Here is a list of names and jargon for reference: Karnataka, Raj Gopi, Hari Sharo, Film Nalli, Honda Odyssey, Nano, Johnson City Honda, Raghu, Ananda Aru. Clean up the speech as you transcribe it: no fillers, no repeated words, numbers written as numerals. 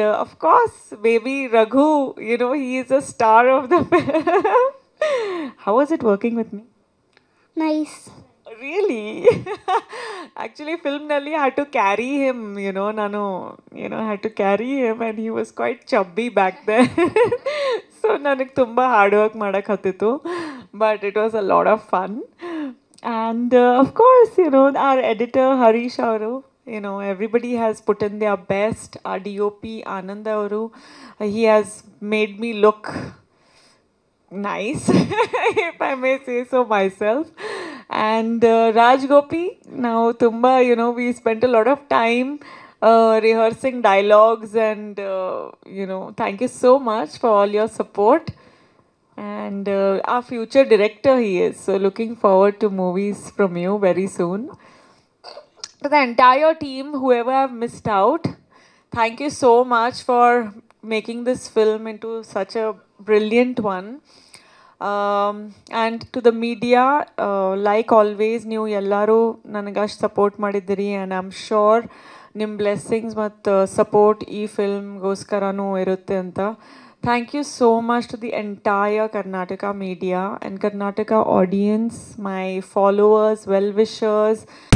Of course, baby Raghu, you know, he is a star of the film. How was it working with me? Nice. Really? Actually, Film Nalli had to carry him, you know, Nano, you know, had to carry him and he was quite chubby back then. So, nanak tumba hard work madak hatitu, but it was a lot of fun. And of course, you know, our editor, Hari Sharo. You know, everybody has put in their best. Our DOP, Ananda Aru, he has made me look nice, if I may say so myself. And Raj Gopi, now Tumba, you know, we spent a lot of time rehearsing dialogues and, you know, thank you so much for all your support. And our future director he is, so looking forward to movies from you very soon. To the entire team, whoever I've missed out, thank you so much for making this film into such a brilliant one. And to the media, like always, new Yallaru Nanagash support Madidri, and I'm sure Nim blessings with support e film Goskaranu Irutenta. Thank you so much to the entire Karnataka media and Karnataka audience, my followers, well-wishers.